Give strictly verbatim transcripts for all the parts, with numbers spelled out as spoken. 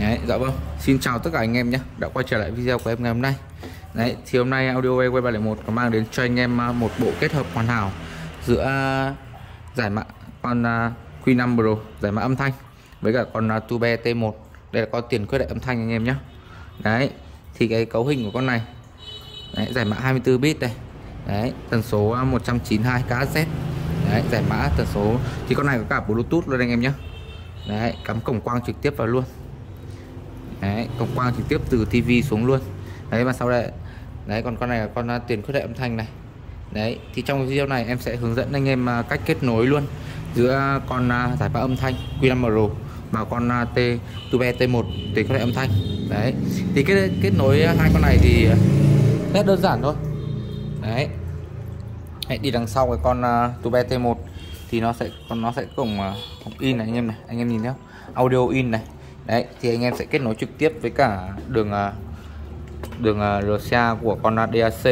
Đấy, dạ vâng, xin chào tất cả anh em nhé, đã quay trở lại video của em ngày hôm nay. Đấy, thì hôm nay Audio E W A Y ba không một có mang đến cho anh em một bộ kết hợp hoàn hảo giữa giải mã con Q năm Pro giải mã âm thanh với cả con Tube T một. Đây là con tiền quyết đại âm thanh anh em nhé. Đấy, thì cái cấu hình của con này, đấy, giải mã hai mươi tư bit đây, đấy, tần số một trăm chín mươi hai ki-lô-héc. Đấy, giải mã tần số thì con này có cả Bluetooth luôn anh em nhé. Đấy, cắm cổng quang trực tiếp vào luôn. Đấy, cổng quang trực tiếp từ tivi xuống luôn. Đấy, và sau đây, đấy, còn con này là con tiền khuyết đại âm thanh này. Đấy, thì trong video này em sẽ hướng dẫn anh em cách kết nối luôn giữa con giải mã âm thanh Q năm Pro mà con T Tube T một tiền khuyết đại âm thanh. Đấy, thì kết kết nối hai con này thì rất đơn giản thôi. Đấy, hãy đi đằng sau cái con Tube T một thì nó sẽ còn nó sẽ cổng cổng in này anh em này, anh em nhìn thấy không? Audio in này. Đấy, thì anh em sẽ kết nối trực tiếp với cả đường đường R C A của con D A C.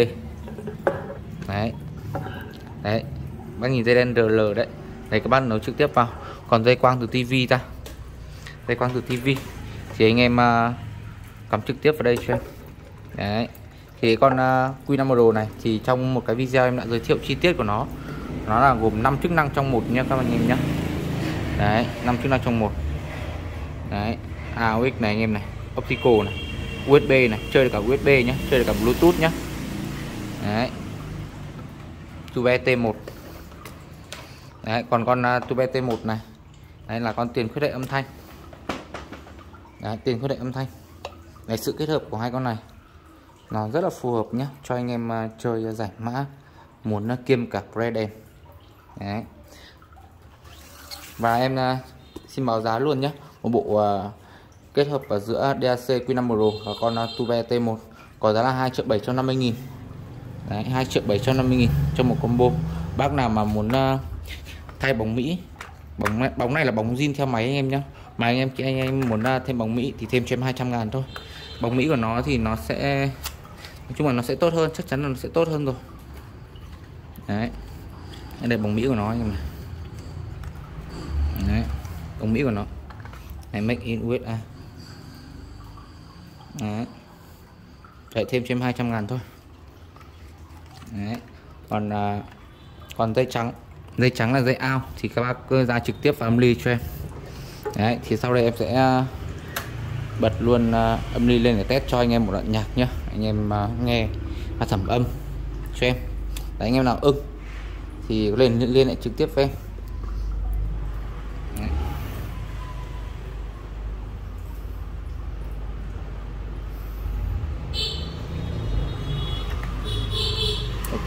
Đấy. Đấy, bác nhìn dây đen R L đấy. Đấy, các bạn nối trực tiếp vào. Còn dây quang từ tivi ra. Dây quang từ tivi thì anh em cắm trực tiếp vào đây cho em. Đấy. Thì con Q năm Pro này thì trong một cái video em đã giới thiệu chi tiết của nó. Nó là gồm năm chức năng trong một nha các bạn nhìn nhá. Đấy, năm chức năng trong một. Đấy, A U X này anh em này, optical này, U S B này, chơi được cả U S B nhé, chơi được cả Bluetooth nhé. Đấy, Tube T một. Đấy, còn con Tube T một này, đấy là con tiền khuyết đại âm thanh. Đấy, tiền khuyết đại âm thanh. Đấy, sự kết hợp của hai con này nó rất là phù hợp nhé, cho anh em chơi giải mã muốn nó kiêm cả pre đèn. Đấy. Và em xin báo giá luôn nhé. Một bộ uh, kết hợp ở giữa D A C Q năm Pro và con uh, Tube T một có giá là hai triệu bảy trăm năm mươi nghìn. Đấy, hai triệu bảy trăm năm mươi nghìn cho một combo. Bác nào mà muốn uh, thay bóng Mỹ, bóng bóng này là bóng zin theo máy anh em nhé. Mà anh em anh em muốn uh, thêm bóng Mỹ thì thêm cho em hai trăm ngàn thôi. Bóng Mỹ của nó thì nó sẽ, nói chung là nó sẽ tốt hơn, chắc chắn là nó sẽ tốt hơn rồi. Đấy, đây là bóng Mỹ của nó anh em này. Đấy, bóng Mỹ của nó. Này, make in U S A. Đấy, chạy thêm trên hai trăm ngàn thôi. Đấy, còn à, còn dây trắng, dây trắng là dây ao thì các bác cứ ra trực tiếp vào âm ly cho em. Đấy, thì sau đây em sẽ bật luôn à, âm ly lên để test cho anh em một đoạn nhạc nhá, anh em à, nghe và thẩm âm cho em. Đấy, anh em nào ưng thì lên liên hệ trực tiếp với em. Ok.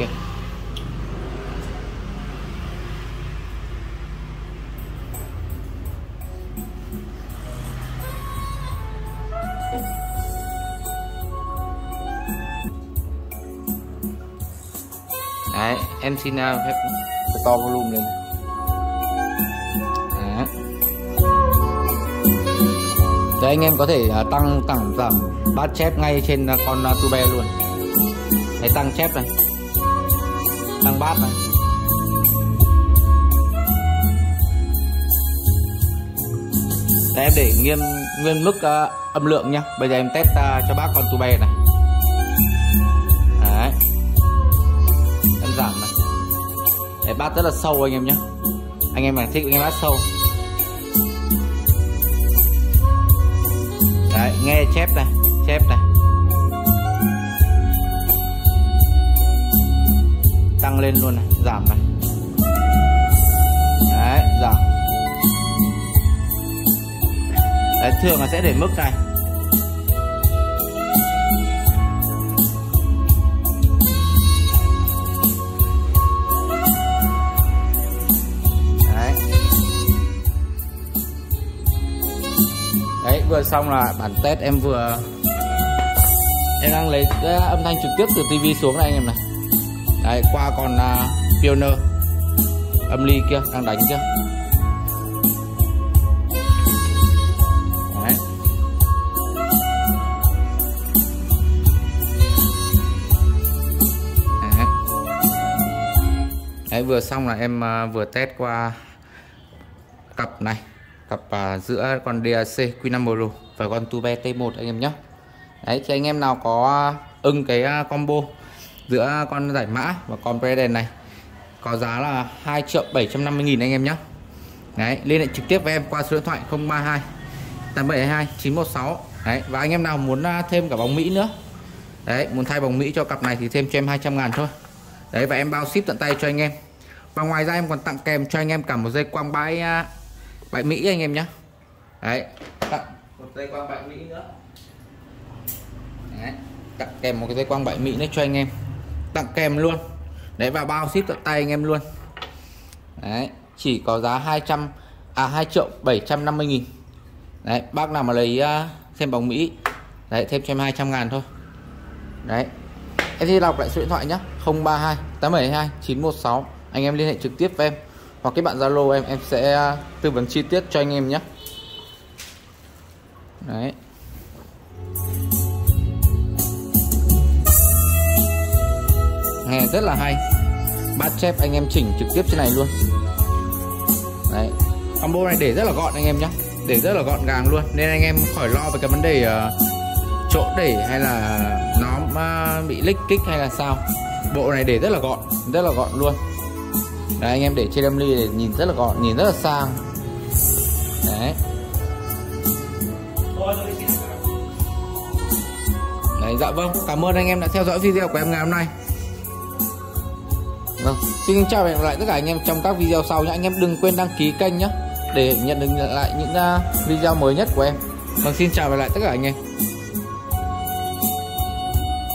Đấy, em xin phép to volume lên. Đấy. Đấy, anh em có thể tăng tăng giảm bass chép ngay trên con Tube luôn. Đấy, tăng chép này, tăng bass này. Đấy, em để nghiêm nguyên mức uh, âm lượng nhá. Bây giờ em test uh, cho bác con Tube này. Đấy, em giảm này. Đấy, bass rất là sâu anh em nhé. Anh em mà thích nghe bass sâu. Đấy, nghe chép này, chép này. Tăng lên luôn này, giảm này. Đấy, giảm. Đấy, thường là sẽ để mức này. Đấy. Đấy, vừa xong là bản test em vừa em đang lấy cái âm thanh trực tiếp từ tivi xuống này anh em này. Đấy, qua con uh, Pioneer âm ly kia đang đánh kia. Đấy. Đấy. Đấy, vừa xong là em uh, vừa test qua cặp này, cặp uh, giữa con đê a xê Q năm Pro và con Tube T một anh em nhé. Đấy, thì anh em nào có ưng cái combo giữa con giải mã và con president này có giá là hai triệu bảy trăm năm mươi nghìn anh em nhé. Đấy, liên hệ trực tiếp với em qua số điện thoại không ba hai tám bảy hai chín một sáu. Đấy, và anh em nào muốn thêm cả bóng Mỹ nữa, đấy, muốn thay bóng Mỹ cho cặp này thì thêm cho em hai trăm ngàn thôi. Đấy, và em bao ship tận tay cho anh em. Và ngoài ra em còn tặng kèm cho anh em cả một dây quang bãi bãi Mỹ anh em nhé. Đấy, tặng một dây quang bãi Mỹ nữa. Đấy, tặng kèm một cái dây quang bãi Mỹ nữa cho anh em. Tặng kèm luôn. Đấy, và bao ship tận tay anh em luôn. Đấy, chỉ có giá hai trăm à hai triệu bảy trăm năm mươi nghìn. Đấy, bác nào mà lấy uh, thêm bóng Mỹ, đấy, thêm cho em hai trăm ngàn thôi. Đấy, em sẽ đọc lại số điện thoại nhé, không ba hai tám bảy hai chín một sáu. Anh em liên hệ trực tiếp với em hoặc cái bạn Zalo em, em sẽ uh, tư vấn chi tiết cho anh em nhé. Đấy, nghe rất là hay. Bát chép anh em chỉnh trực tiếp trên này luôn. Đấy, combo này để rất là gọn anh em nhé, để rất là gọn gàng luôn, nên anh em khỏi lo về cái vấn đề uh, chỗ để hay là nó uh, bị lích kích hay là sao. Bộ này để rất là gọn, rất là gọn luôn. Đấy, anh em để trên đâm ly để nhìn rất là gọn, nhìn rất là sang. Đấy, đấy, dạ vâng, cảm ơn anh em đã theo dõi video của em ngày hôm nay. Vâng, xin chào và hẹn gặp lại tất cả anh em trong các video sau nhé. Anh em đừng quên đăng ký kênh nhé để nhận được lại những video mới nhất của em. Vâng, xin chào và hẹn gặp lại tất cả anh em.